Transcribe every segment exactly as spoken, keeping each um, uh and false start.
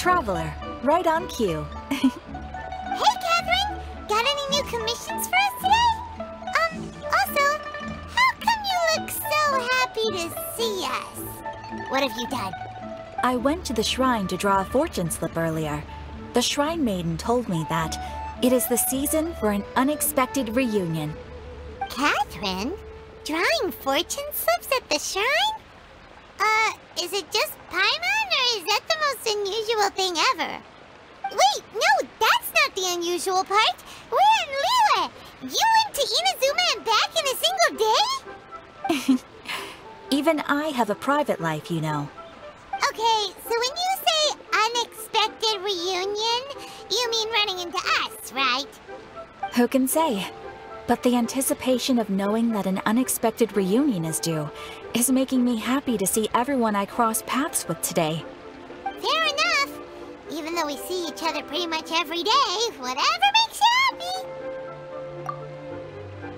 traveler. Right on cue. Hey, Catherine! Got any new commissions for us today? Um, also, how come you look so happy to see us? What have you done? I went to the shrine to draw a fortune slip earlier. The shrine maiden told me that it is the season for an unexpected reunion. Catherine? Drawing fortune slips at the shrine? Uh, is it just Paimon, or is that the most unusual thing ever? Wait, no, that's not the unusual part! We're in Liyue! You went to Inazuma and back in a single day?! Even I have a private life, you know. Okay, so when you say unexpected reunion, you mean running into us, right? Who can say? But the anticipation of knowing that an unexpected reunion is due is making me happy to see everyone I cross paths with today. Fair enough! Even though we see each other pretty much every day, whatever makes you happy!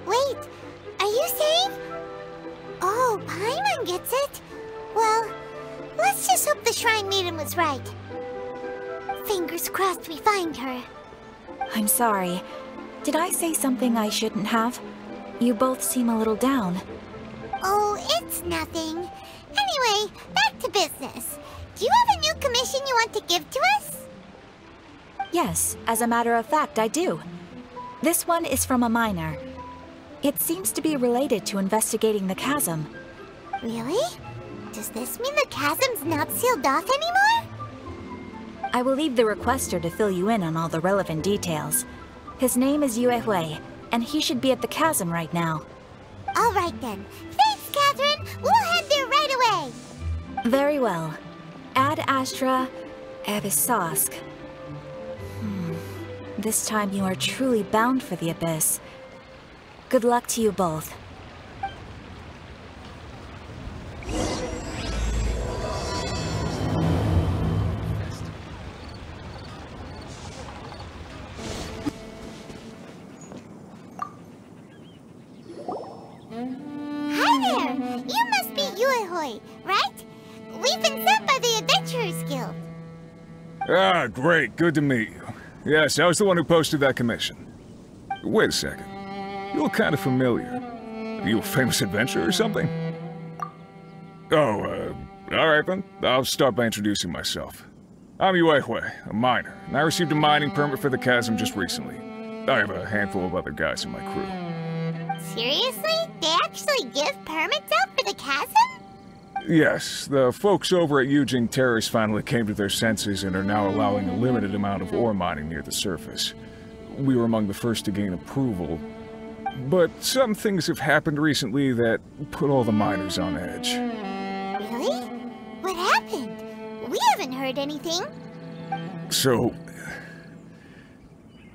Wait, are you saying... Oh, Paimon gets it? Well, let's just hope the shrine maiden was right. Fingers crossed we find her. I'm sorry. Did I say something I shouldn't have? You both seem a little down. Oh, it's nothing. Anyway, back to business. Do you have a new commission you want to give to us? Yes, as a matter of fact, I do. This one is from a miner. It seems to be related to investigating the chasm. Really? Does this mean the chasm's not sealed off anymore? I will leave the requester to fill you in on all the relevant details. His name is Yuehui, and he should be at the chasm right now. All right then. Thanks, Catherine! We'll head there right away! Very well. Ad Astra, Abyssosk. Hmm. This time you are truly bound for the Abyss. Good luck to you both. Right? We've been sent by the Adventurers Guild. Ah, great. Good to meet you. Yes, I was the one who posted that commission. Wait a second. You look kind of familiar. Are you a famous adventurer or something? Oh, uh, alright then. I'll start by introducing myself. I'm Yuehui, a miner, and I received a mining permit for the chasm just recently. I have a handful of other guys in my crew. Seriously? They actually give permits out for the chasm? Yes, the folks over at Yujing Terrace finally came to their senses and are now allowing a limited amount of ore mining near the surface. We were among the first to gain approval, but some things have happened recently that put all the miners on edge. Really? What happened? We haven't heard anything. So,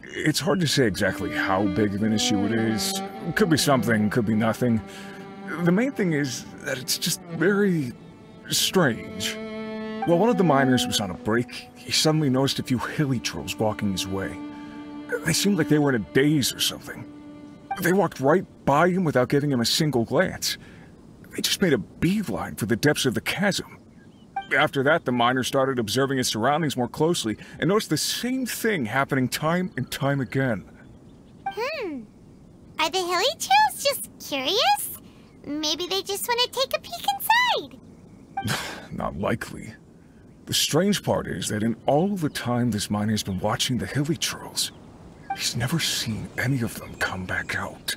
it's hard to say exactly how big of an issue it is. Could be something, could be nothing. The main thing is that it's just very strange. While one of the miners was on a break, he suddenly noticed a few Hilichurls walking his way. They seemed like they were in a daze or something. They walked right by him without giving him a single glance. They just made a beeline for the depths of the chasm. After that, the miner started observing his surroundings more closely and noticed the same thing happening time and time again. Hmm. Are the Hilichurls just curious? Maybe they just want to take a peek inside! Not likely. The strange part is that in all the time this miner's been watching the Hilichurls, he's never seen any of them come back out.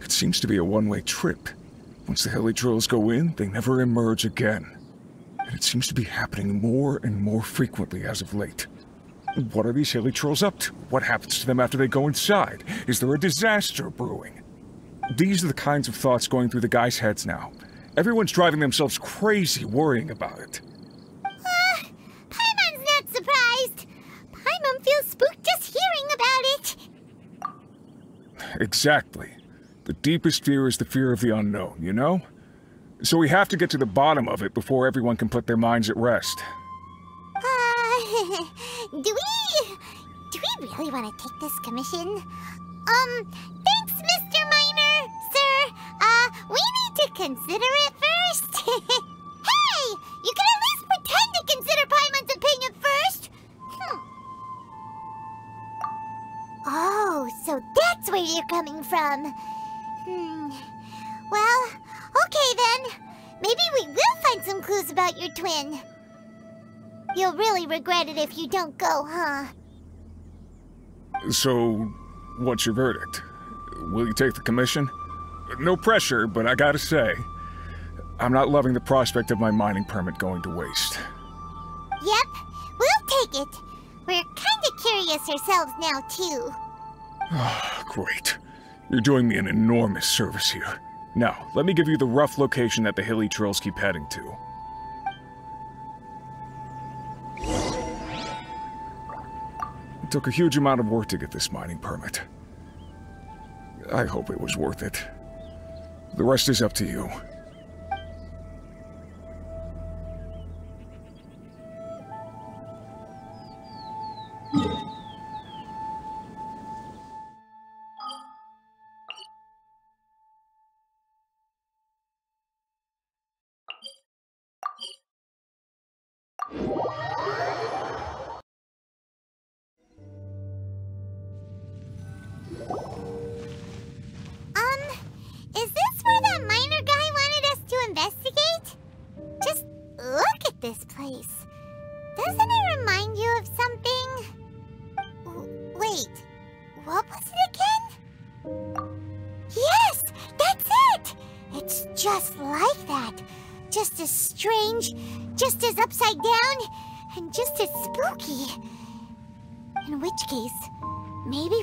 It seems to be a one-way trip. Once the Hilichurls go in, they never emerge again. And it seems to be happening more and more frequently as of late. What are these Hilichurls up to? What happens to them after they go inside? Is there a disaster brewing? These are the kinds of thoughts going through the guys' heads now. Everyone's driving themselves crazy worrying about it. Uh, Paimon's not surprised. Paimon feels spooked just hearing about it. Exactly. The deepest fear is the fear of the unknown, you know? So we have to get to the bottom of it before everyone can put their minds at rest. Uh, do we... do we really want to take this commission? Um, thanks, Mister Miner, sir. Uh, we need to consider it first. Hey! You can at least pretend to consider Paimon's opinion first? Hm. Oh, so that's where you're coming from. Hmm. Well, okay then. Maybe we will find some clues about your twin. You'll really regret it if you don't go, huh? So, what's your verdict? Will you take the commission? No pressure, but I gotta say, I'm not loving the prospect of my mining permit going to waste. Yep, we'll take it. We're kinda curious ourselves now, too. Oh, great. You're doing me an enormous service here. Now, let me give you the rough location that the Hilichurls keep heading to. It took a huge amount of work to get this mining permit. I hope it was worth it. The rest is up to you.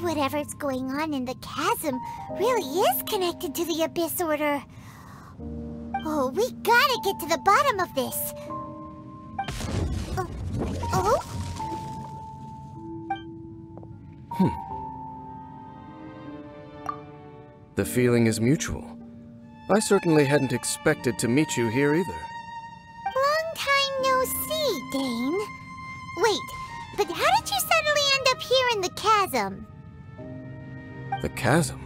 Whatever's going on in the chasm really is connected to the Abyss Order. Oh, we gotta get to the bottom of this. Oh? oh? Hmm. The feeling is mutual. I certainly hadn't expected to meet you here either. Long time no see, Dane. Wait, but how did you suddenly end up here in the chasm? The chasm?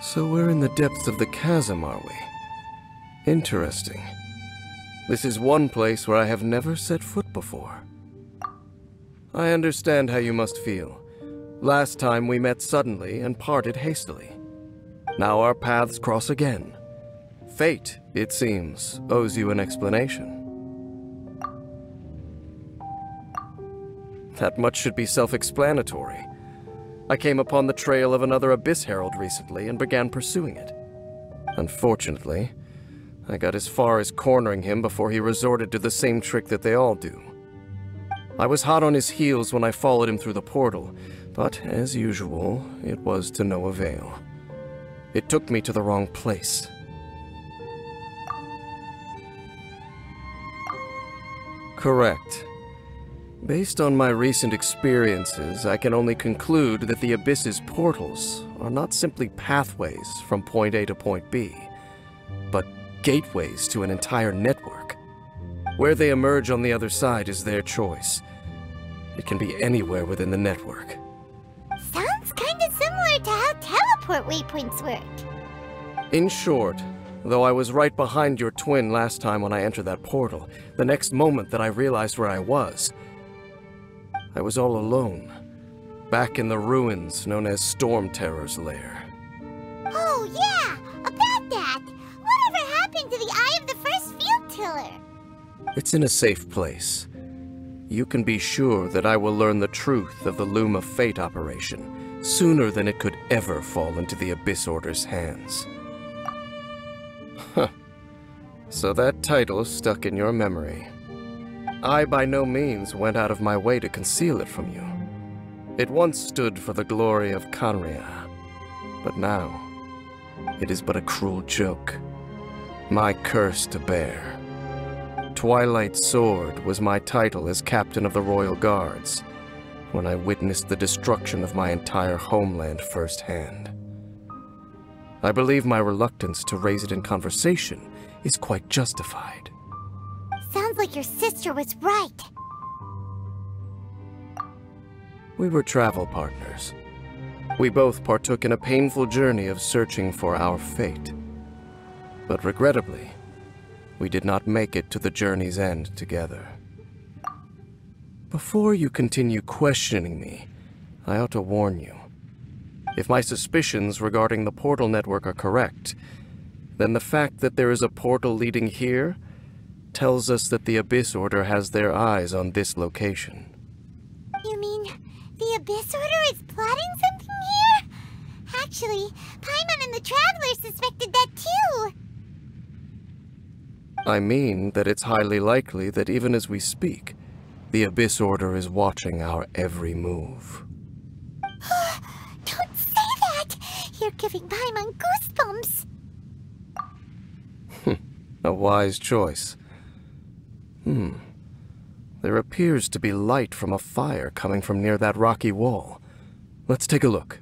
So we're in the depths of the chasm, are we? Interesting. This is one place where I have never set foot before. I understand how you must feel. Last time we met suddenly and parted hastily. Now our paths cross again. Fate, it seems, owes you an explanation. That much should be self-explanatory. I came upon the trail of another Abyss Herald recently and began pursuing it. Unfortunately, I got as far as cornering him before he resorted to the same trick that they all do. I was hot on his heels when I followed him through the portal, but as usual, it was to no avail. It took me to the wrong place. Correct. Based on my recent experiences, I can only conclude that the Abyss's portals are not simply pathways from point A to point B, but gateways to an entire network. Where they emerge on the other side is their choice. It can be anywhere within the network. Sounds kinda similar to how teleport waypoints work. In short, though I was right behind your twin last time when I entered that portal, the next moment that I realized where I was, I was all alone, back in the ruins known as Stormterror's Lair. Oh yeah, about that! Whatever happened to the Eye of the First Field Tiller? It's in a safe place. You can be sure that I will learn the truth of the Loom of Fate operation sooner than it could ever fall into the Abyss Order's hands. Huh. So that title stuck in your memory. I by no means went out of my way to conceal it from you. It once stood for the glory of Khaenri'ah, but now it is but a cruel joke, my curse to bear. Twilight Sword was my title as captain of the Royal Guards when I witnessed the destruction of my entire homeland firsthand. I believe my reluctance to raise it in conversation is quite justified. Sounds like your sister was right. We were travel partners. We both partook in a painful journey of searching for our fate. But regrettably, we did not make it to the journey's end together. Before you continue questioning me, I ought to warn you. If my suspicions regarding the portal network are correct, then the fact that there is a portal leading here tells us that the Abyss Order has their eyes on this location. You mean the Abyss Order is plotting something here? Actually, Paimon and the Traveler suspected that too! I mean that it's highly likely that even as we speak, the Abyss Order is watching our every move. Don't say that! You're giving Paimon goosebumps! A wise choice. Hmm. There appears to be light from a fire coming from near that rocky wall. Let's take a look.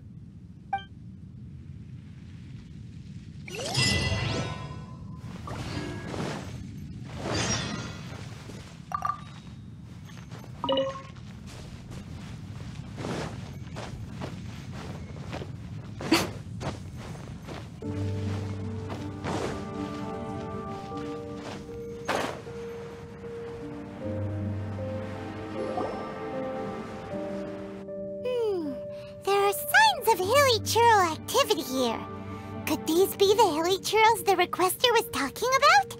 Hilichurl activity here. Could these be the Hilichurls the Requester was talking about?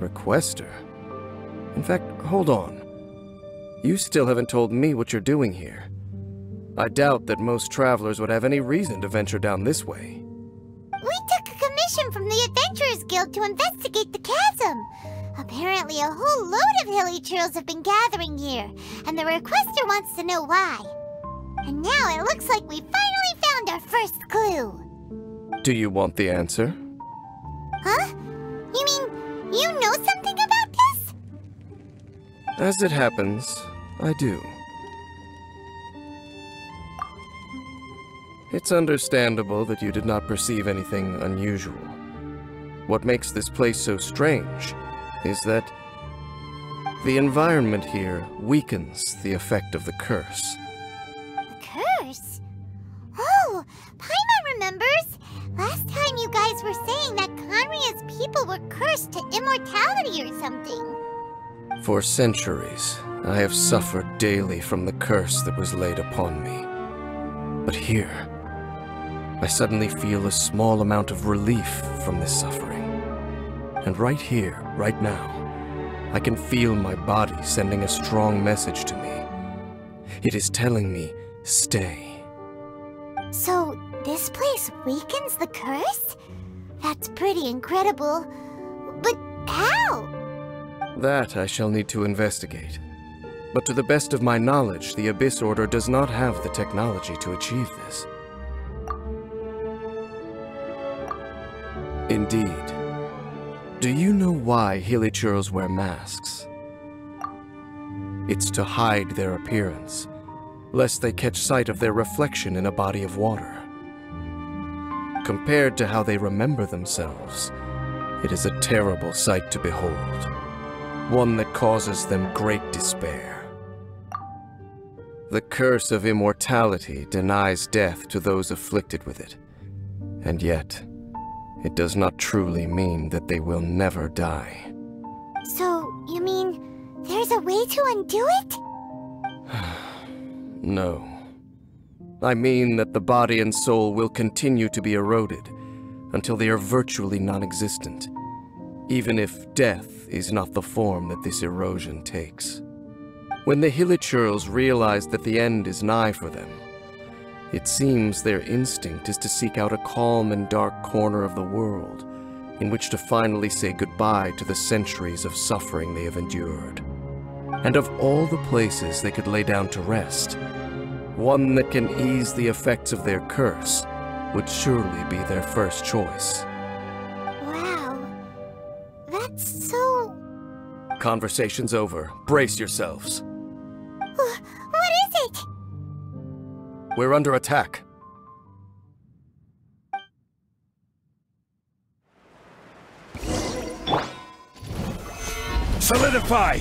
Requester? In fact, hold on. You still haven't told me what you're doing here. I doubt that most travelers would have any reason to venture down this way. We took a commission from the Adventurers Guild to investigate the chasm. Apparently a whole load of Hilichurls have been gathering here, and the Requester wants to know why. And now it looks like we finally found our first clue. Do you want the answer? Huh? You mean, you know something about this? As it happens, I do. It's understandable that you did not perceive anything unusual. What makes this place so strange is that the environment here weakens the effect of the curse. Oh, Paimon remembers! Last time you guys were saying that Khaenri'ah's people were cursed to immortality or something. For centuries, I have suffered daily from the curse that was laid upon me. But here, I suddenly feel a small amount of relief from this suffering. And right here, right now, I can feel my body sending a strong message to me. It is telling me, stay. So, this place weakens the curse? That's pretty incredible. But how? That I shall need to investigate. But to the best of my knowledge, the Abyss Order does not have the technology to achieve this. Indeed. Do you know why Hilichurls wear masks? It's to hide their appearance, lest they catch sight of their reflection in a body of water. Compared to how they remember themselves, it is a terrible sight to behold, one that causes them great despair. The curse of immortality denies death to those afflicted with it, and yet, it does not truly mean that they will never die. So, you mean, there's a way to undo it? No. I mean that the body and soul will continue to be eroded until they are virtually non-existent, even if death is not the form that this erosion takes. When the Hilichurls realize that the end is nigh for them, it seems their instinct is to seek out a calm and dark corner of the world in which to finally say goodbye to the centuries of suffering they have endured. And of all the places they could lay down to rest, one that can ease the effects of their curse would surely be their first choice. Wow. That's so... Conversation's over. Brace yourselves. What is it? We're under attack. Solidify!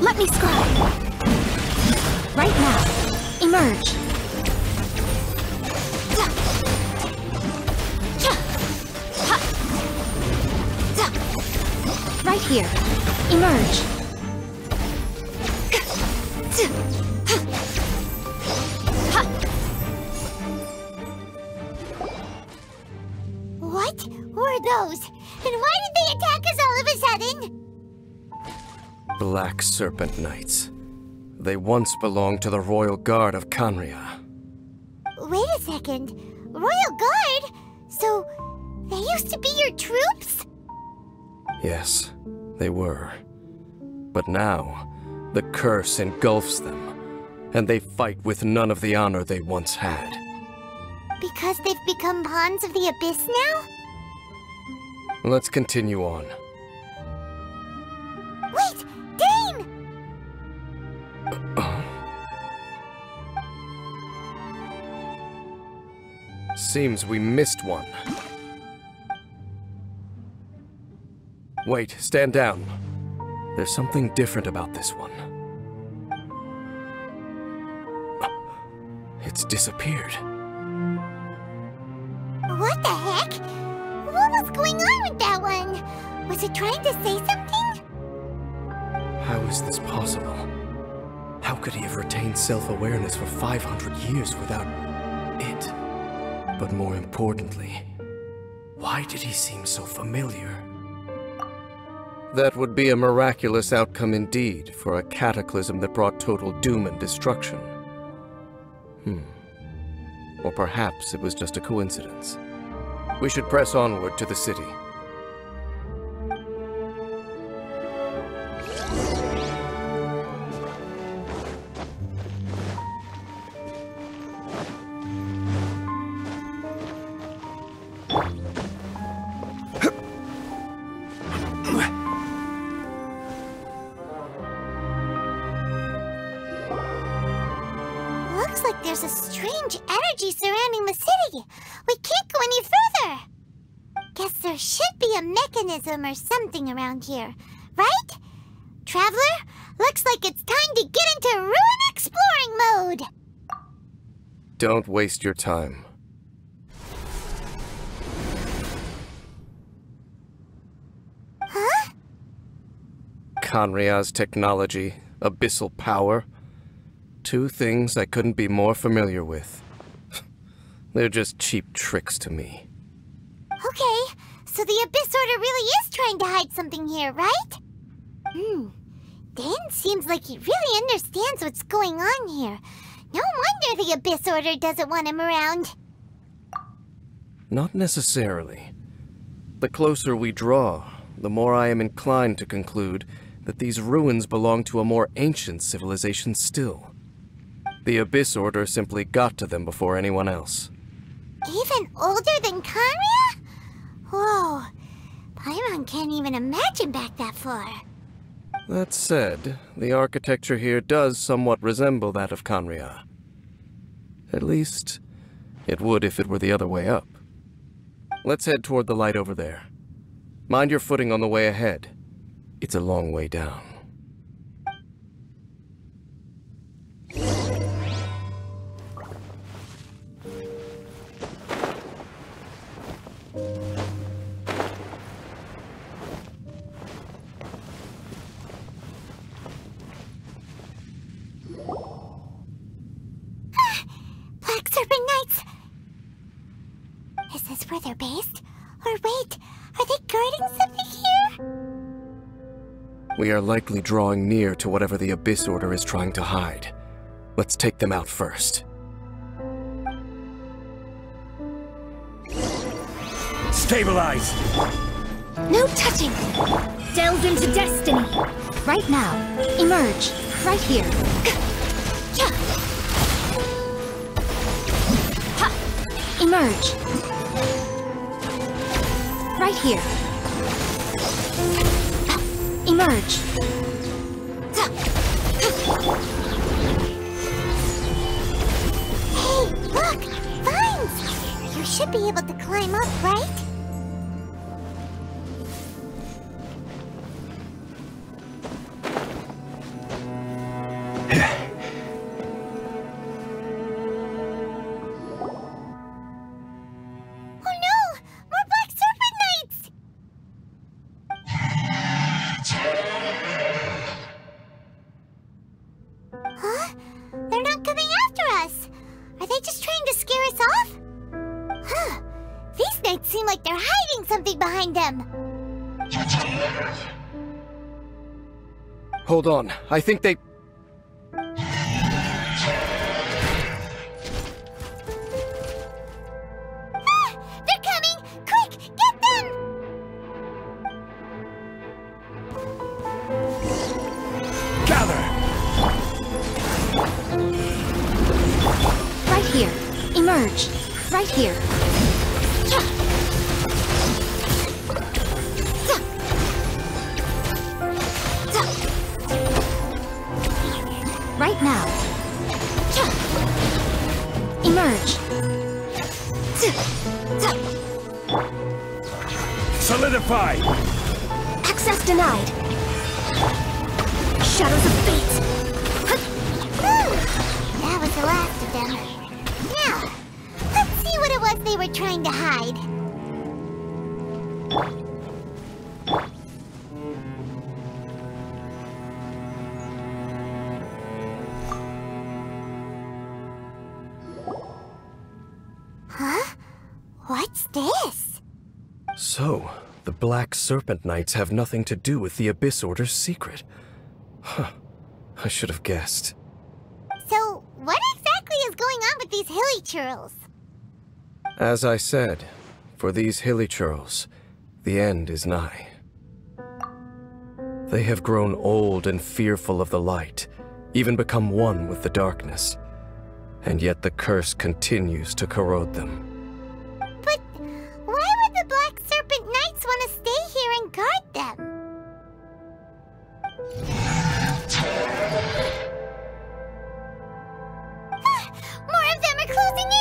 Let me scry! Right now, emerge! Right here, emerge! What were those? And why did they attack us all of a sudden? Black Serpent Knights. They once belonged to the Royal Guard of Khaenri'ah. Wait a second. Royal Guard? So, they used to be your troops? Yes, they were. But now, the curse engulfs them, and they fight with none of the honor they once had. Because they've become pawns of the Abyss now? Let's continue on. Wait! Dane! Seems we missed one. Wait, stand down. There's something different about this one. It's disappeared. What the heck? What was going on with that one? Was it trying to say something? How is this possible? How could he have retained self-awareness for five hundred years without it? But more importantly, why did he seem so familiar? That would be a miraculous outcome indeed for a cataclysm that brought total doom and destruction. Hmm. Or perhaps it was just a coincidence. We should press onward to the city. Or something around here, right? Traveler, looks like it's time to get into ruin exploring mode! Don't waste your time. Huh? Khaenri'ah's technology, abyssal power. Two things I couldn't be more familiar with. They're just cheap tricks to me. Okay. So the Abyss Order really is trying to hide something here, right? Hmm. Dane seems like he really understands what's going on here. No wonder the Abyss Order doesn't want him around. Not necessarily. The closer we draw, the more I am inclined to conclude that these ruins belong to a more ancient civilization still. The Abyss Order simply got to them before anyone else. Even older than Khaenri'ah? Whoa, Paimon can't even imagine back that far. That said, the architecture here does somewhat resemble that of Khaenri'ah. At least, it would if it were the other way up. Let's head toward the light over there. Mind your footing on the way ahead. It's a long way down. Where they're based? Or wait, are they guarding something here? We are likely drawing near to whatever the Abyss Order is trying to hide. Let's take them out first. Stabilize! No touching! Delve into destiny! Right now, emerge, right here. Emerge. Right here. Emerge. Hey, look! Vines! You should be able to climb up, right? they just trying to scare us off? Huh. These knights seem like they're hiding something behind them. Hold on. I think they... Right here. Yeah. Yeah. Yeah. Right now. Yeah. Emerge. Solidify. Access denied. Shadows of fate. That was the last of them. Now. What it was they were trying to hide. Huh? What's this? So, the Black Serpent Knights have nothing to do with the Abyss Order's secret. Huh. I should have guessed. So, what exactly is going on with these Hilichurls? As I said, for these Hilichurls, the end is nigh. They have grown old and fearful of the light, even become one with the darkness. And yet the curse continues to corrode them. But why would the Black Serpent Knights want to stay here and guard them? More of them are closing in!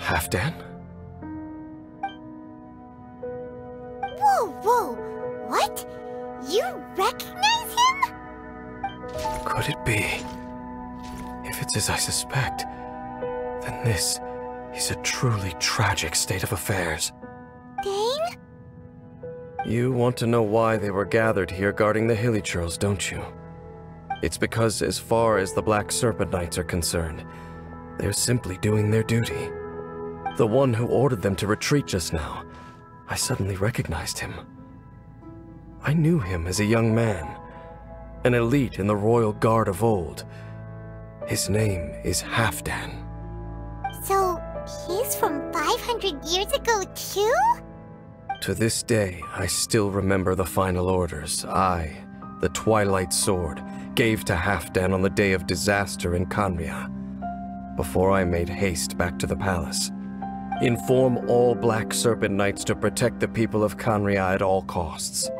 Halfdan? Whoa, whoa! What? You recognize him? Could it be? If it's as I suspect, then this is a truly tragic state of affairs. Dane? You want to know why they were gathered here guarding the Hilichurls, don't you? It's because as far as the Black Serpent Knights are concerned, they're simply doing their duty. The one who ordered them to retreat just now, I suddenly recognized him. I knew him as a young man, an elite in the royal guard of old. His name is Halfdan. So, he's from five hundred years ago too? To this day, I still remember the final orders I, the Twilight Sword, gave to Halfdan on the day of disaster in Khaenri'ah, before I made haste back to the palace. Inform all Black Serpent Knights to protect the people of Khaenri'ah at all costs.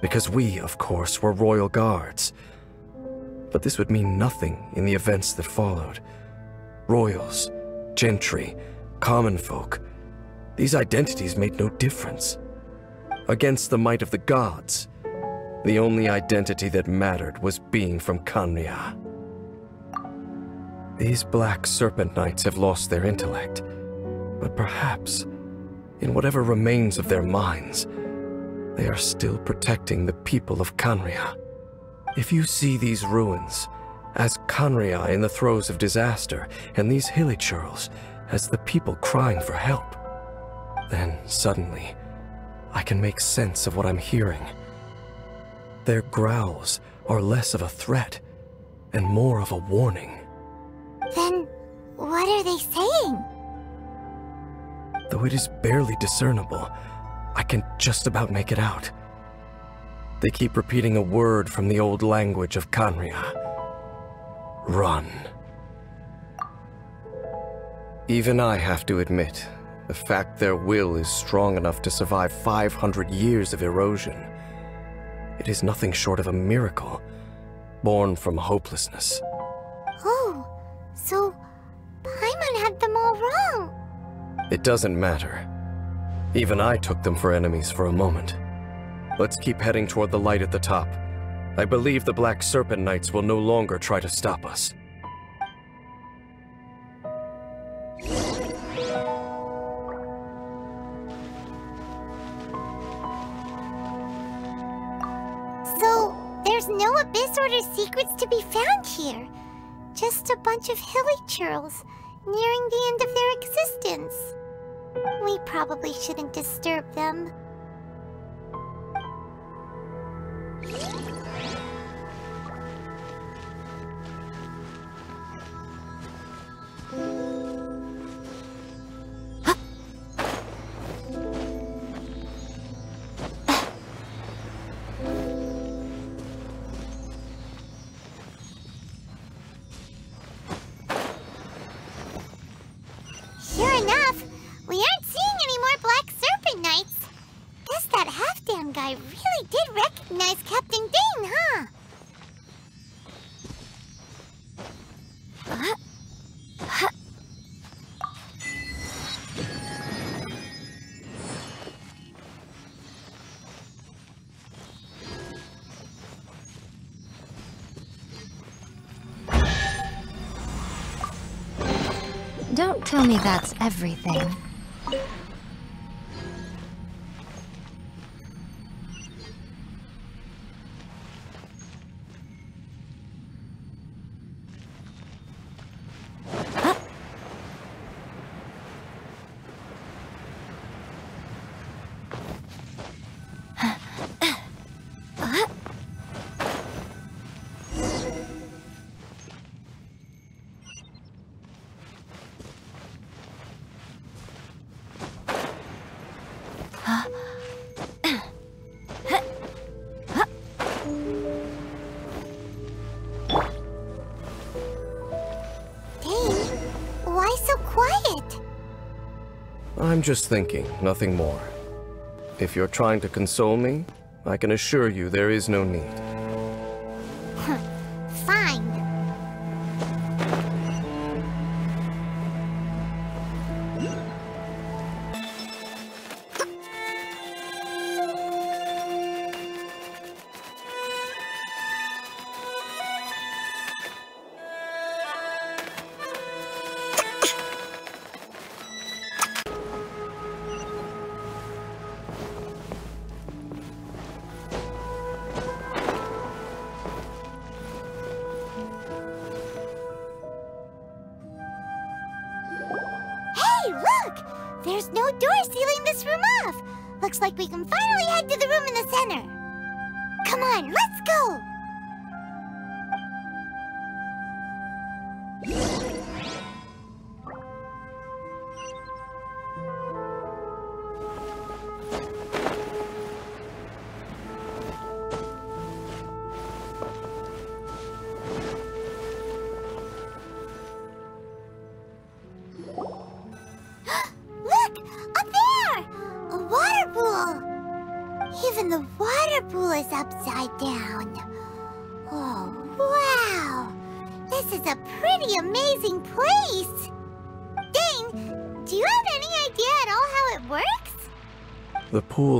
Because we, of course, were royal guards. But this would mean nothing in the events that followed. Royals, gentry, common folk. These identities made no difference. Against the might of the gods, the only identity that mattered was being from Khaenri'ah. These Black Serpent Knights have lost their intellect. But perhaps, in whatever remains of their minds, they are still protecting the people of Khaenri'ah. If you see these ruins as Khaenri'ah in the throes of disaster, and these Hilichurls as the people crying for help, then suddenly, I can make sense of what I'm hearing. Their growls are less of a threat, and more of a warning. Then, what are they saying? Though it is barely discernible, I can just about make it out. They keep repeating a word from the old language of Khaenri'ah. Run. Even I have to admit, the fact their will is strong enough to survive five hundred years of erosion. It is nothing short of a miracle, born from hopelessness. Oh, so Paimon had them all wrong. It doesn't matter. Even I took them for enemies for a moment. Let's keep heading toward the light at the top. I believe the Black Serpent Knights will no longer try to stop us. So, there's no Abyss Order secrets to be found here. Just a bunch of Hilichurls, nearing the end of their existence. We probably shouldn't disturb them. Don't tell me that's everything. I'm just thinking, nothing more. If you're trying to console me, I can assure you there is no need. Fine.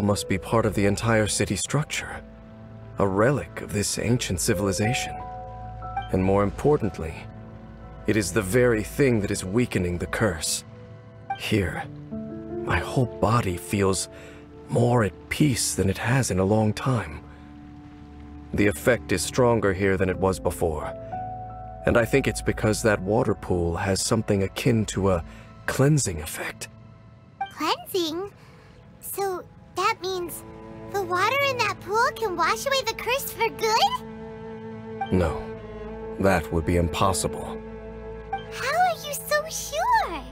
Must be part of the entire city structure, a relic of this ancient civilization. And more importantly, it is the very thing that is weakening the curse. Here, my whole body feels more at peace than it has in a long time. The effect is stronger here than it was before, and I think it's because that water pool has something akin to a cleansing effect. Cleansing? So that means the water in that pool can wash away the curse for good? No, that would be impossible. How are you so sure?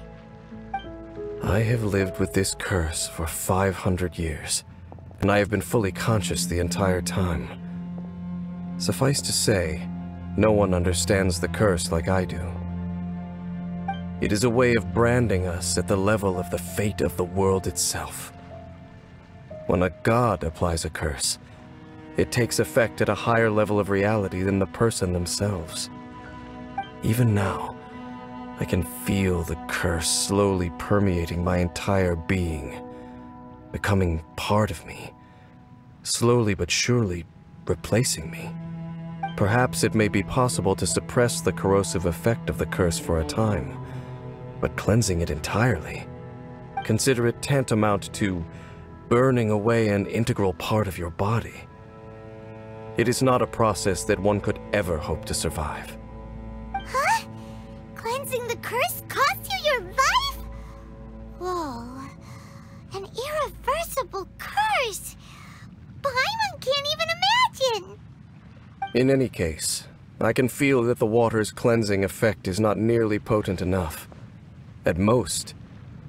I have lived with this curse for five hundred years, and I have been fully conscious the entire time. Suffice to say, no one understands the curse like I do. It is a way of branding us at the level of the fate of the world itself. When a god applies a curse, it takes effect at a higher level of reality than the person themselves. Even now, I can feel the curse slowly permeating my entire being, becoming part of me, slowly but surely replacing me. Perhaps it may be possible to suppress the corrosive effect of the curse for a time, but cleansing it entirely, consider it tantamount to burning away an integral part of your body. It is not a process that one could ever hope to survive. Huh? Cleansing the curse cost you your life? Whoa. An irreversible curse? Paimon can't even imagine! In any case, I can feel that the water's cleansing effect is not nearly potent enough. At most,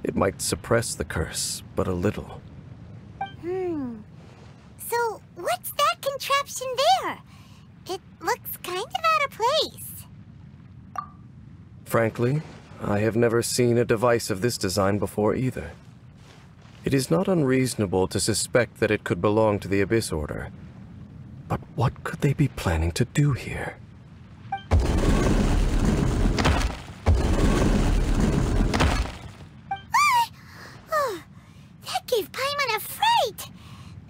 it might suppress the curse, but a little. Hmm. So, what's that contraption there? It looks kind of out of place. Frankly, I have never seen a device of this design before either. It is not unreasonable to suspect that it could belong to the Abyss Order. But what could they be planning to do here? Gave Paimon a fright!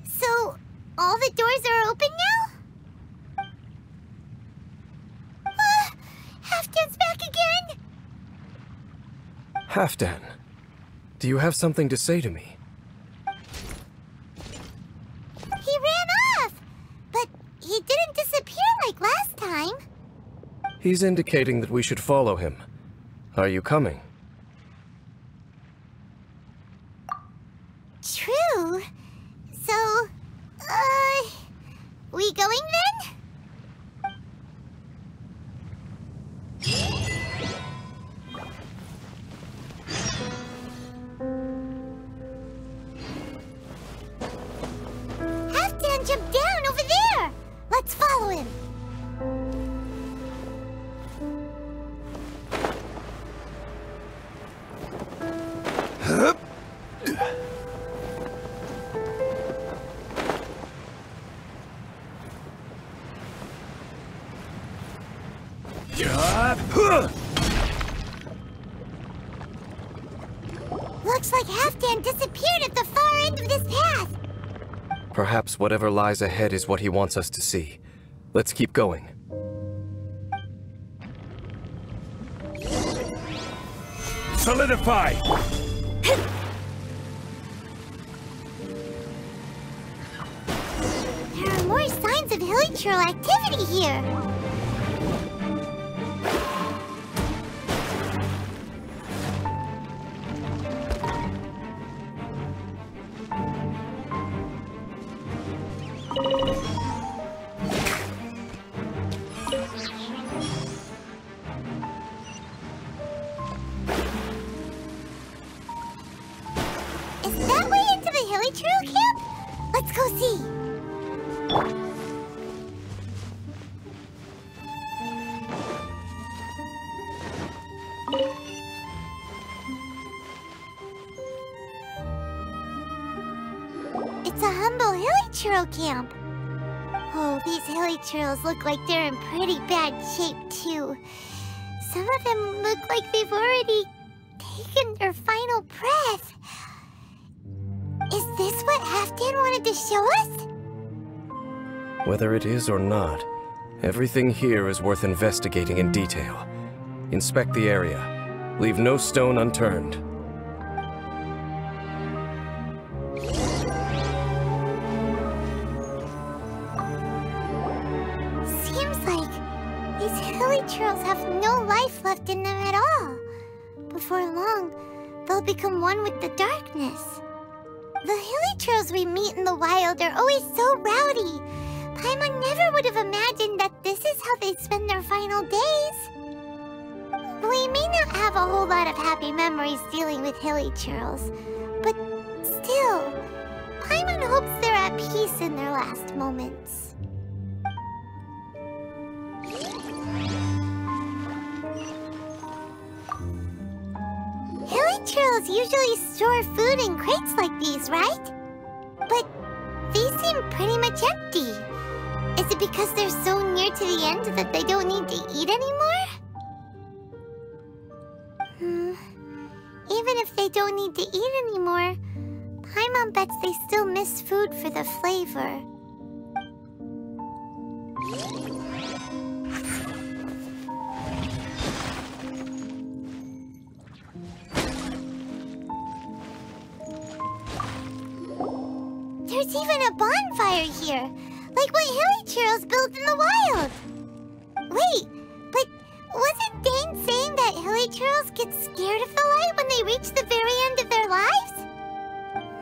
So, all the doors are open now? Uh, Halfdan's back again! Halfdan, do you have something to say to me? He ran off! But he didn't disappear like last time. He's indicating that we should follow him. Are you coming? True. So, uh, we going then? Halfdan jumped down over there. Let's follow him. Huh? Looks like Halfdan disappeared at the far end of this path. Perhaps whatever lies ahead is what he wants us to see. Let's keep going. Solidify! There are more signs of Hilichurl activity here. Camp. Oh, these Hilichurls look like they're in pretty bad shape, too. Some of them look like they've already taken their final breath. Is this what Halfdan wanted to show us? Whether it is or not, everything here is worth investigating in detail. Inspect the area. Leave no stone unturned. Become one with the darkness. The Hilichurls we meet in the wild are always so rowdy. Paimon never would have imagined that this is how they spend their final days. We may not have a whole lot of happy memories dealing with Hilichurls, but still, Paimon hopes they're at peace in their last moments. Hilichurls usually store food in crates like these, right? But they seem pretty much empty. Is it because they're so near to the end that they don't need to eat anymore? Hmm. Even if they don't need to eat anymore, I Paimon bets they still miss food for the flavor. There's even a bonfire here, like what Hilichurls built in the wild. Wait, but wasn't Dane saying that Hilichurls get scared of the light when they reach the very end of their lives?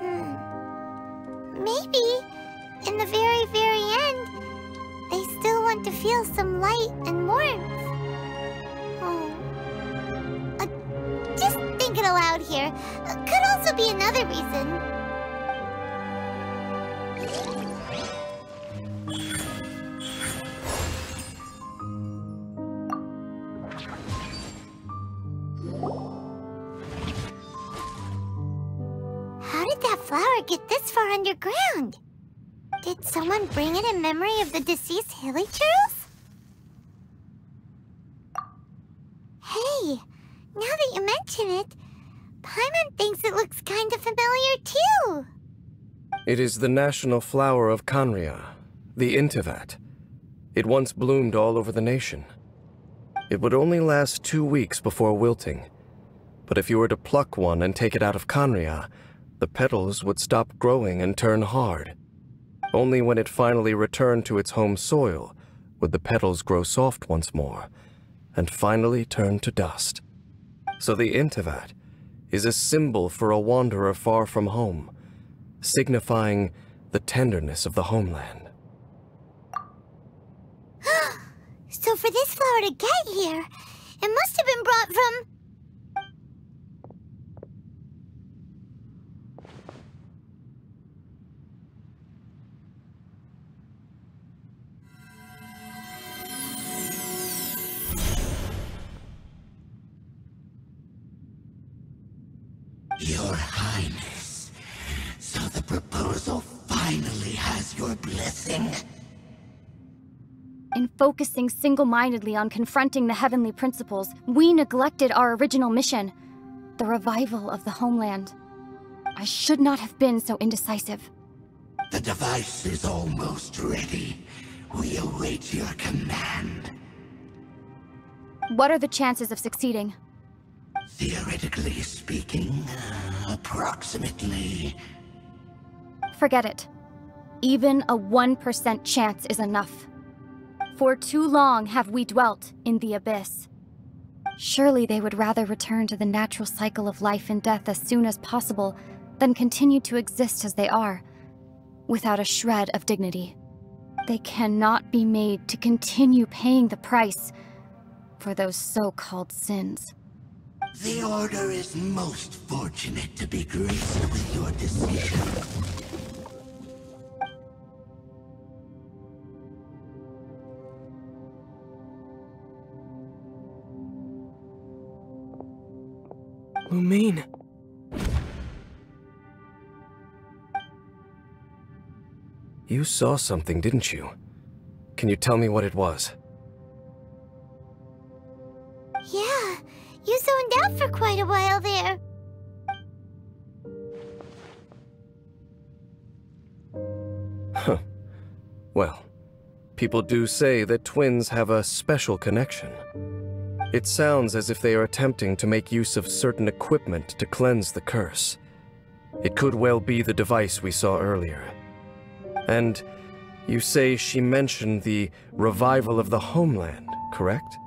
Hmm. Maybe, in the very, very end, they still want to feel some light and warmth. Oh. Uh, just thinking aloud here, uh, could also be another reason. Get this far underground. Did someone bring it in memory of the deceased Hilichurls? Hey, now that you mention it, Paimon thinks it looks kind of familiar too. It is the national flower of Khaenri'ah, the Intivat. It once bloomed all over the nation. It would only last two weeks before wilting, but if you were to pluck one and take it out of Khaenri'ah, the petals would stop growing and turn hard. Only when it finally returned to its home soil would the petals grow soft once more, and finally turn to dust. So the Intivat is a symbol for a wanderer far from home, signifying the tenderness of the homeland. So for this flower to get here, it must have been brought from... Your Highness, so the proposal finally has your blessing? In focusing single-mindedly on confronting the Heavenly Principles, we neglected our original mission, the revival of the homeland. I should not have been so indecisive. The device is almost ready. We await your command. What are the chances of succeeding? Theoretically speaking, uh, approximately... Forget it. Even a one percent chance is enough. For too long have we dwelt in the abyss. Surely they would rather return to the natural cycle of life and death as soon as possible than continue to exist as they are, without a shred of dignity. They cannot be made to continue paying the price for those so-called sins. The Order is most fortunate to be graced with your decision. Lumine. You saw something, didn't you? Can you tell me what it was? Yeah. You zoned out for quite a while there. Huh. Well, people do say that twins have a special connection. It sounds as if they are attempting to make use of certain equipment to cleanse the curse. It could well be the device we saw earlier. And you say she mentioned the revival of the homeland, correct?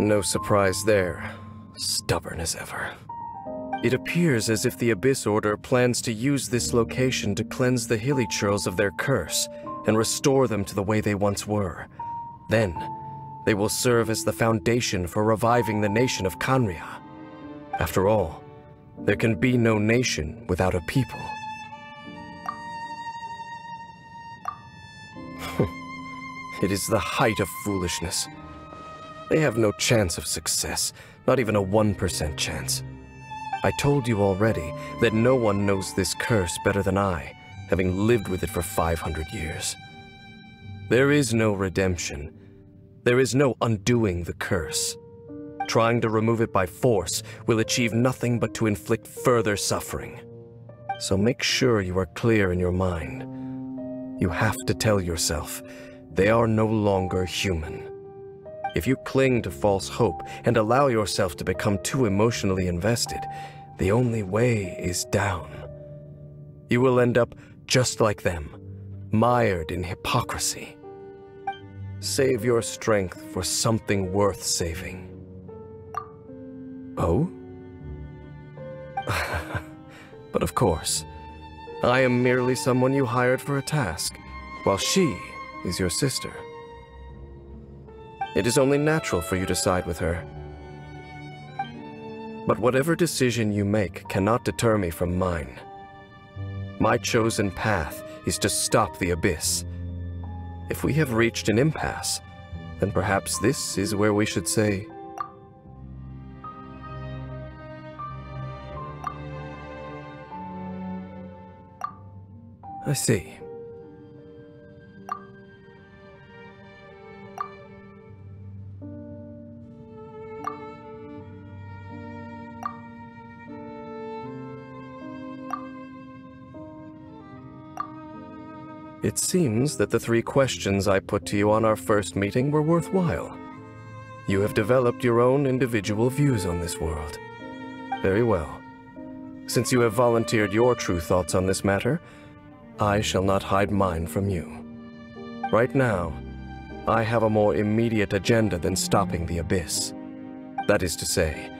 No surprise there. Stubborn as ever. It appears as if the Abyss Order plans to use this location to cleanse the Hilichurls of their curse and restore them to the way they once were. Then, they will serve as the foundation for reviving the nation of Khaenri'ah. After all, there can be no nation without a people. It is the height of foolishness. They have no chance of success, not even a one percent chance. I told you already that no one knows this curse better than I, having lived with it for five hundred years. There is no redemption. There is no undoing the curse. Trying to remove it by force will achieve nothing but to inflict further suffering. So make sure you are clear in your mind. You have to tell yourself, they are no longer human. If you cling to false hope and allow yourself to become too emotionally invested, the only way is down. You will end up just like them, mired in hypocrisy. Save your strength for something worth saving. Oh? But of course, I am merely someone you hired for a task, while she is your sister. It is only natural for you to side with her. But whatever decision you make cannot deter me from mine. My chosen path is to stop the Abyss. If we have reached an impasse, then perhaps this is where we should say... I see. It seems that the three questions I put to you on our first meeting were worthwhile. You have developed your own individual views on this world. Very well. Since you have volunteered your true thoughts on this matter, I shall not hide mine from you. Right now, I have a more immediate agenda than stopping the Abyss. That is to say,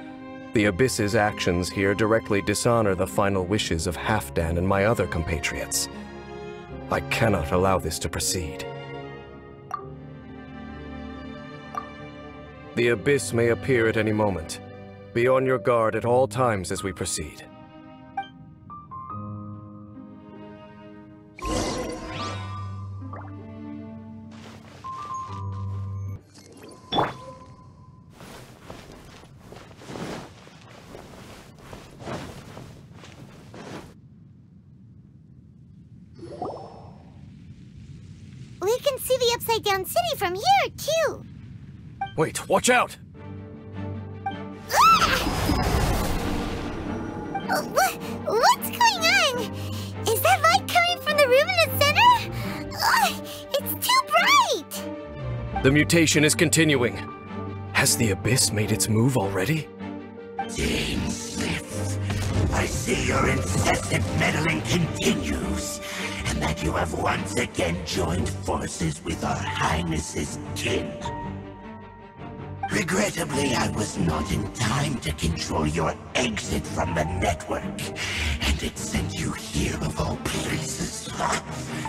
the Abyss's actions here directly dishonor the final wishes of Halfdan and my other compatriots. I cannot allow this to proceed. The Abyss may appear at any moment. Be on your guard at all times as we proceed. From here, too! Wait, watch out! Ah! What, what's going on? Is that light coming from the room in the center? Oh, it's too bright! The mutation is continuing. Has the Abyss made its move already? Dainsliff, I see your incessant meddling continues. That you have once again joined forces with our Highness's kin. Regrettably, I was not in time to control your exit from the network, and it sent you here of all places.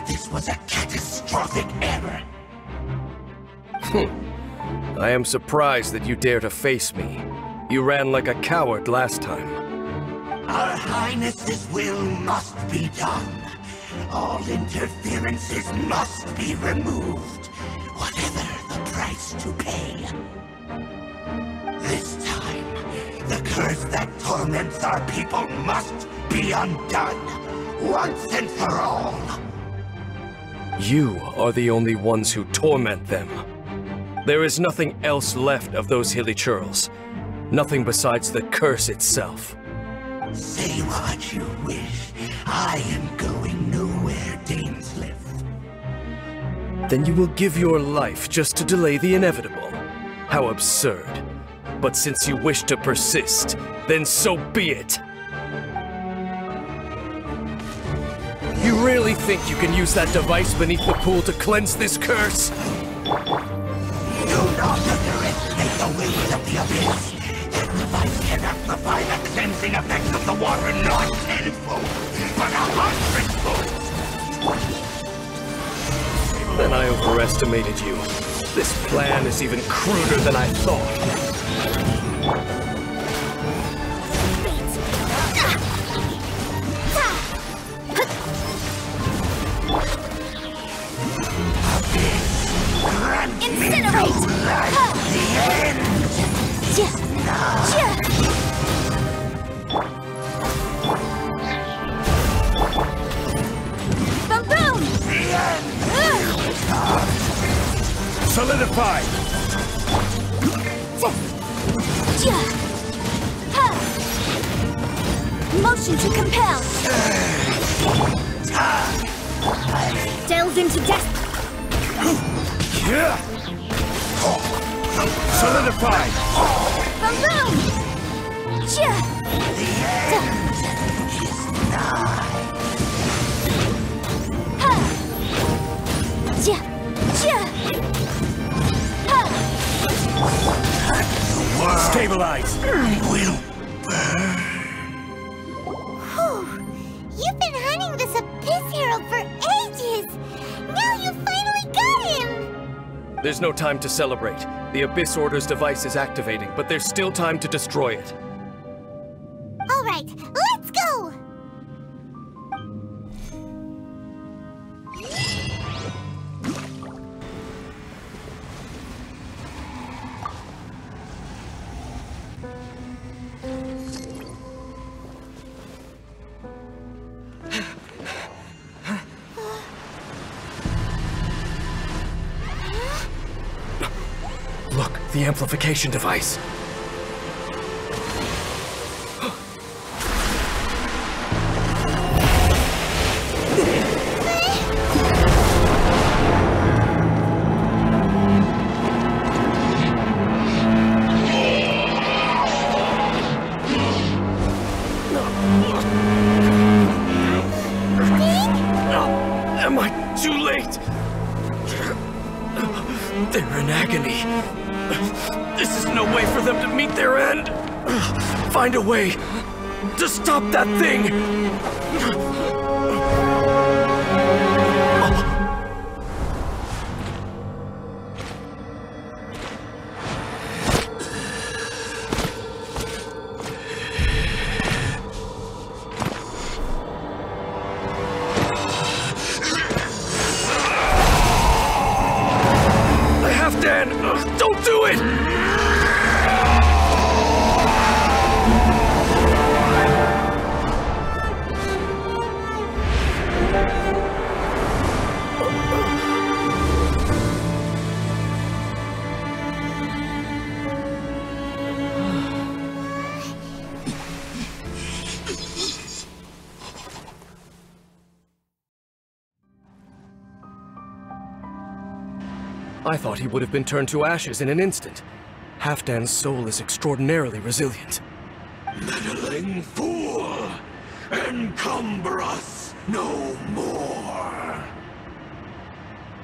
This was a catastrophic error. Hmm. I am surprised that you dare to face me. You ran like a coward last time. Our Highness's will must be done. All interferences must be removed, whatever the price to pay. This time, the curse that torments our people must be undone, once and for all. You are the only ones who torment them. There is nothing else left of those Hilichurls, nothing besides the curse itself. Say what you wish. I am going nowhere, Dainsliff. Then you will give your life just to delay the inevitable. How absurd. But since you wish to persist, then so be it. You really think you can use that device beneath the pool to cleanse this curse? Do not underestimate the ways of the Abyss. Device can amplify the cleansing effects of the water not tenfold, but a hundredfold! Then I overestimated you. This plan is even cruder than I thought. Incinerate! The end! Yeah. Sure. Boom, boom. Solidify. Sure. Motion to compel. Delve into death. Yeah. Solidified. Boom. Yeah. The end is nigh. Ha. Yeah. Yeah. Ha. Stabilize. Mm. We'll burn. You've been hunting this Abyss Herald for ages! Now you finally got him! There's no time to celebrate. The Abyss Order's device is activating, but there's still time to destroy it. Alright, let's go! The amplification device. Am I too late? They're in agony. This is no way for them to meet their end! Find a way to stop that thing! I thought he would have been turned to ashes in an instant. Halfdan's soul is extraordinarily resilient. Meddling fool! Encumber us no more!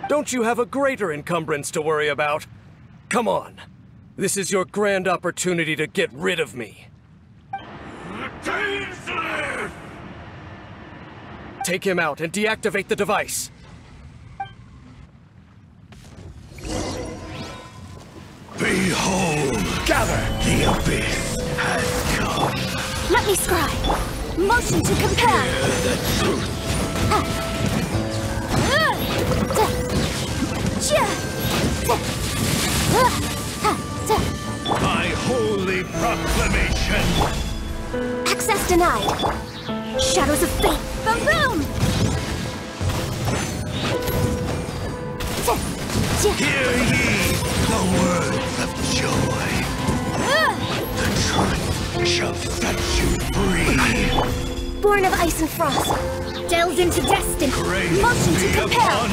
Don't you have a greater encumbrance to worry about? Come on! This is your grand opportunity to get rid of me. Dainsliff! Take him out and deactivate the device! Behold! Gather! The Abyss has come! Let me scry! Motion to compel! Hear the truth! My holy proclamation! Access denied! Shadows of fate! Boom! Hear ye the words! Joy. The truth shall set you free. Born of ice and frost, delved into destiny. Motion to compel.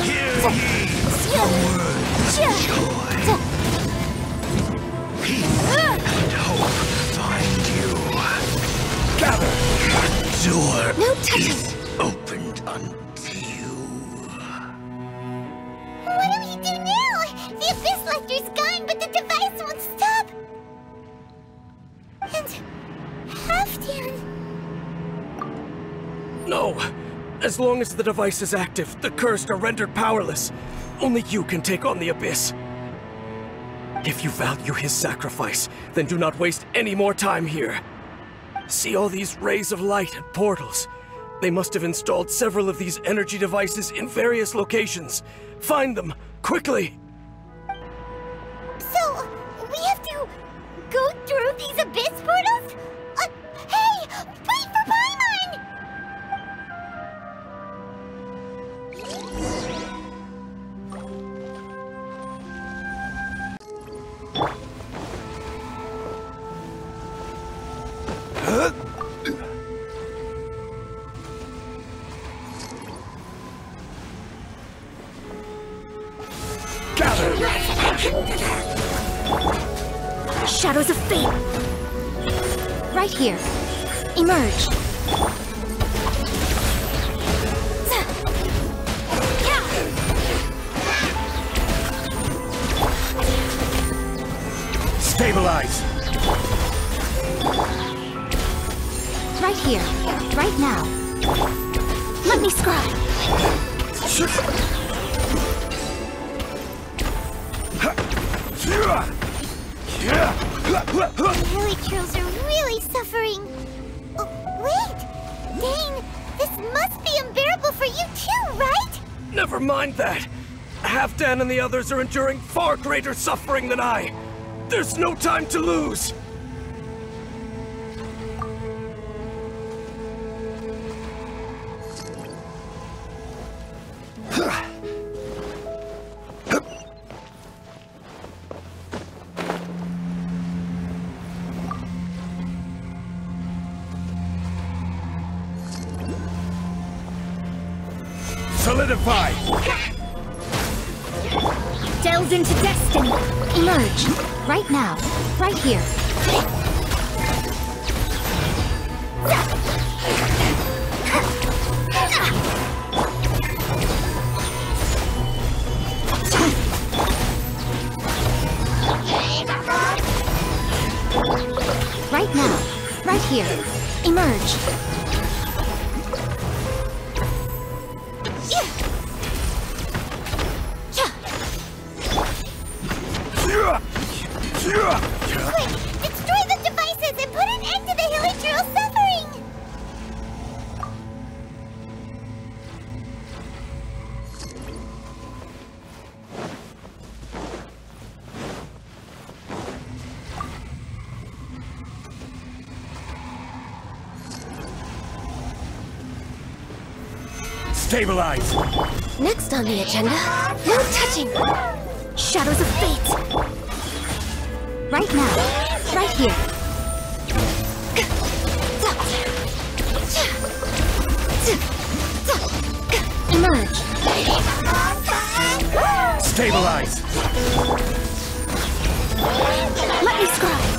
Hear ye the words of joy. Peace and hope find you. Gather. Your door is opened unto. The Abyss Lester's gone, but the device won't stop! And... Halfdan... No! As long as the device is active, the cursed are rendered powerless. Only you can take on the Abyss. If you value his sacrifice, then do not waste any more time here. See all these rays of light and portals. They must have installed several of these energy devices in various locations. Find them, quickly! So, we have to go through these Abyss portals? Uh, hey! Wait for Paimon! here. Emerge. Stabilize. Right here. Right now. Let me scry. The Hilichurls are really suffering. Oh, wait! Dane, this must be unbearable for you too, right? Never mind that. Halfdan and the others are enduring far greater suffering than I. There's no time to lose. Solidify! Delve into destiny! Emerge! Right now! Right here! Right now! Right here! Emerge! Stabilize! Next on the agenda, no touching! Shadows of Fate! Right now, right here! Emerge! Stabilize! Let me scry!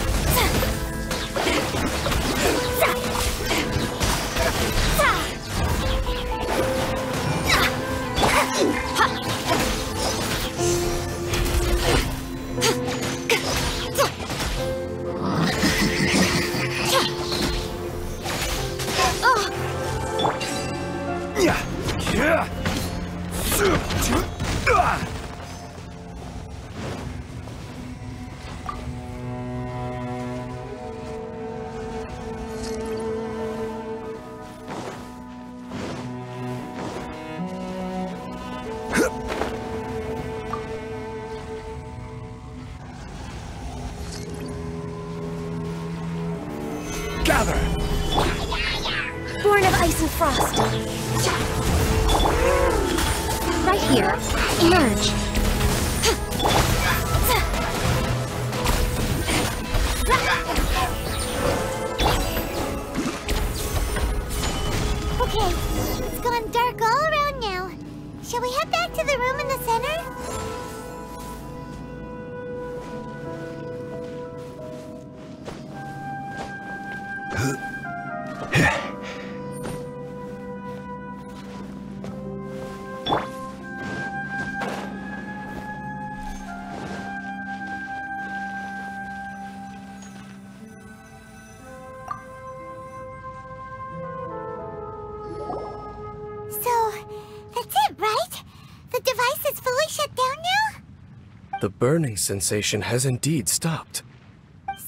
The burning sensation has indeed stopped.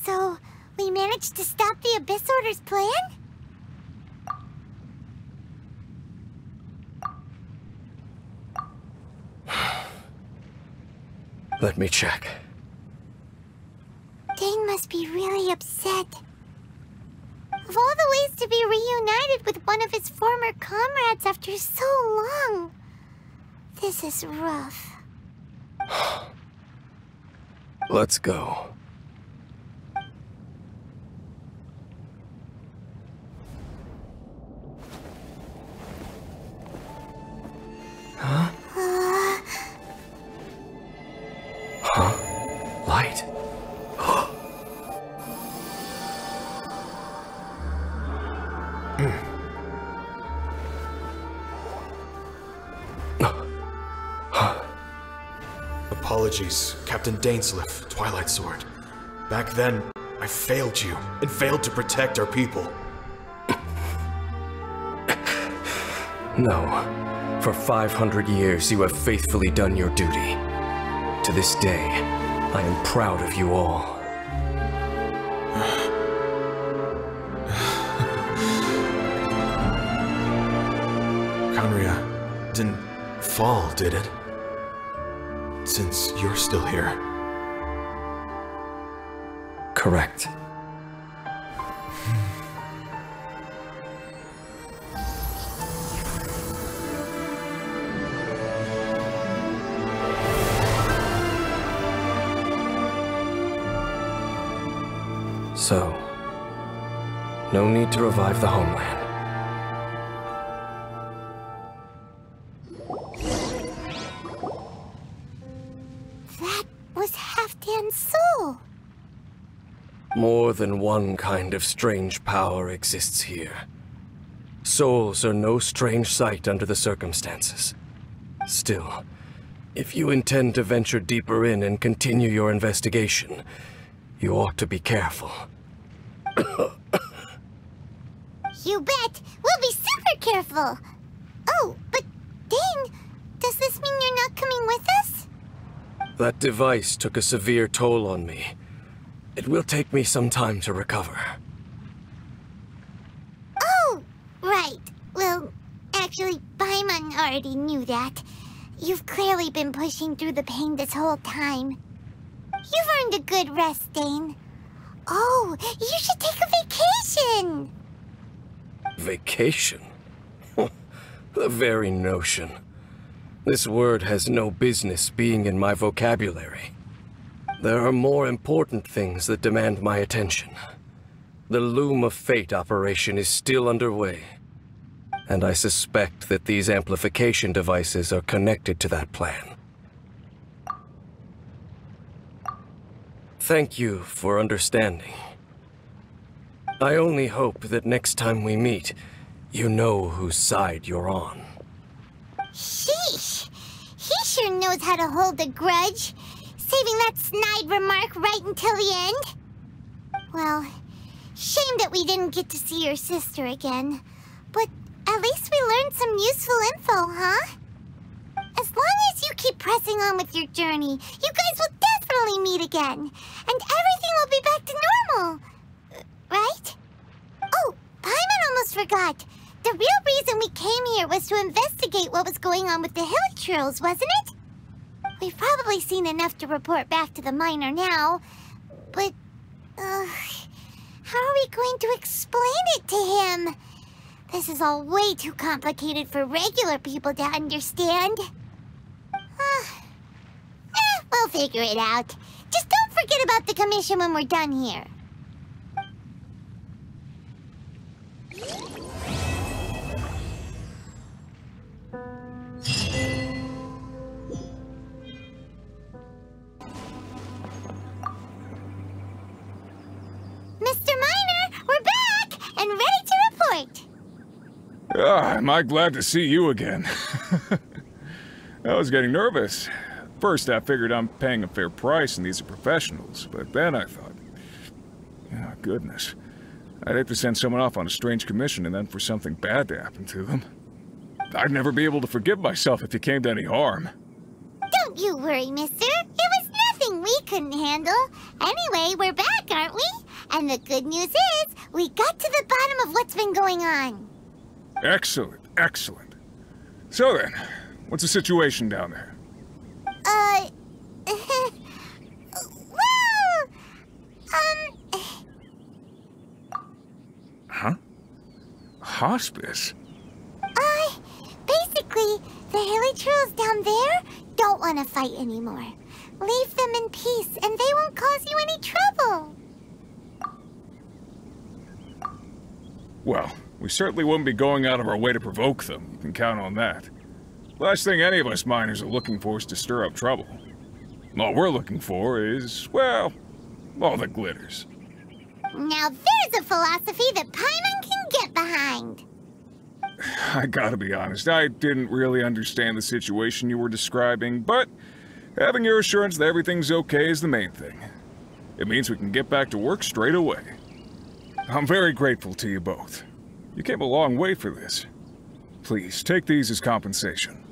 So, we managed to stop the Abyss Order's plan? Let me check. Dane must be really upset. Of all the ways to be reunited with one of his former comrades after so long. This is rough. Let's go. Huh? Uh... Huh? Light? Apologies, Captain Dainsliff, Twilight Sword. Back then, I failed you and failed to protect our people. No. For five hundred years, you have faithfully done your duty. To this day, I am proud of you all. Khaenri'ah didn't fall, did it? Since you're still here. Correct. So, no need to revive the homeland. That was Halfdan's soul! More than one kind of strange power exists here. Souls are no strange sight under the circumstances. Still, if you intend to venture deeper in and continue your investigation, you ought to be careful. You bet! We'll be super careful! Oh, but Dane, does this mean you're not coming with us? That device took a severe toll on me. It will take me some time to recover. Oh, right. Well, actually, Paimon already knew that. You've clearly been pushing through the pain this whole time. You've earned a good rest, Dane. Oh, you should take a vacation! Vacation? The very notion. This word has no business being in my vocabulary. There are more important things that demand my attention. The Loom of Fate operation is still underway, and I suspect that these amplification devices are connected to that plan. Thank you for understanding. I only hope that next time we meet, you know whose side you're on. Sheesh! He sure knows how to hold a grudge, saving that snide remark right until the end. Well, shame that we didn't get to see your sister again, but at least we learned some useful info, huh? As long as you keep pressing on with your journey, you guys will definitely meet again, and everything will be back to normal, right? Oh, Paimon almost forgot. The real reason we came here was to investigate what was going on with the Hilichurls, wasn't it? We've probably seen enough to report back to the miner now, but uh, how are we going to explain it to him? This is all way too complicated for regular people to understand. Uh, eh, we'll figure it out. Just don't forget about the commission when we're done here. Mister Miner, we're back and ready to report. Ah, am I glad to see you again. I was getting nervous. First, I figured I'm paying a fair price and these are professionals, but then I thought, oh, goodness. I'd hate to send someone off on a strange commission and then for something bad to happen to them. I'd never be able to forgive myself if you came to any harm. Don't you worry, mister. It was nothing we couldn't handle. Anyway, we're back, aren't we? And the good news is, we got to the bottom of what's been going on. Excellent, excellent. So then, what's the situation down there? Uh, well, um... Huh? Hospice? Uh, basically, the Hilichurls down there don't want to fight anymore. Leave them in peace and they won't cause you any trouble. Well, we certainly wouldn't be going out of our way to provoke them. You can count on that. Last thing any of us miners are looking for is to stir up trouble. All we're looking for is, well, all that glitters. Now there's a philosophy that Paimon can get behind. I gotta be honest, I didn't really understand the situation you were describing, but having your assurance that everything's okay is the main thing. It means we can get back to work straight away. I'm very grateful to you both. You came a long way for this. Please, take these as compensation.